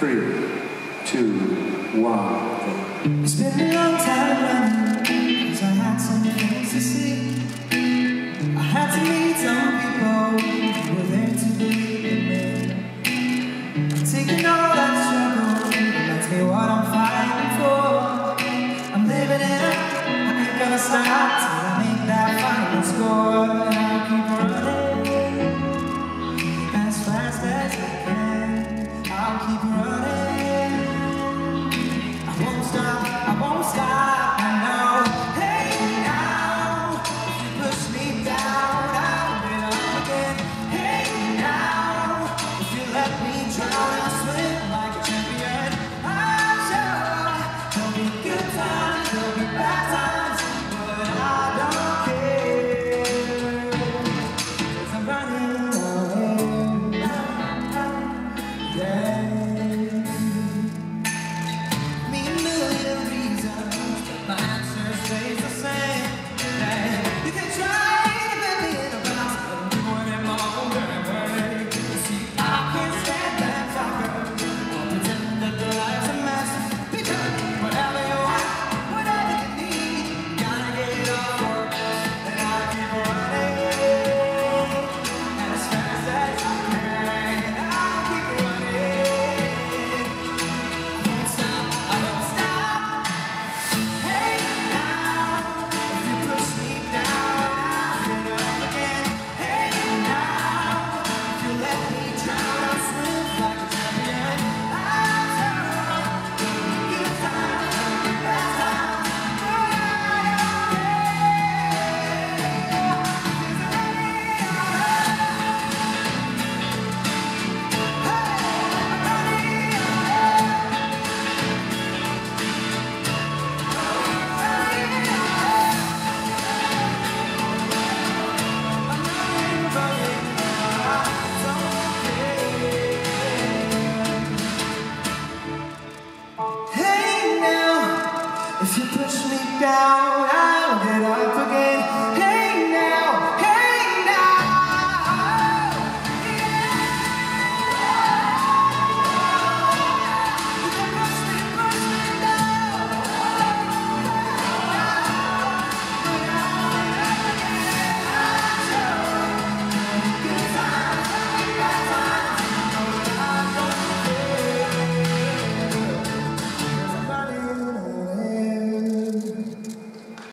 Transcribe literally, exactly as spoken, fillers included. three, two, one, go. It's been a long time running, cause I had so many things to see. I had to meet some people who were there to believe in me. I'm taking all that struggle, that's me what I'm fighting for. I'm living it up, I ain't gonna stop till I make that final score. And I'll keep running, as fast as I can. I'll keep running.